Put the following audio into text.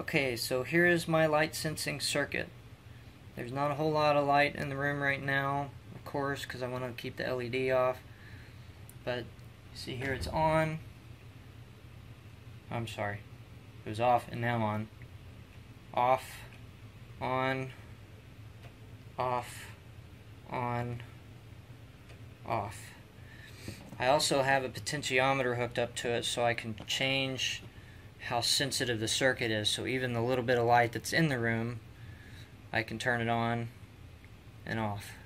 Okay, so here is my light sensing circuit. There's not a whole lot of light in the room right now, of course, because I want to keep the LED off. But see here, it's on. I'm sorry, it was off and now on. Off, on, off, on, off. I also have a potentiometer hooked up to it so I can change how sensitive the circuit is. So even the little bit of light that's in the room, I can turn it on and off.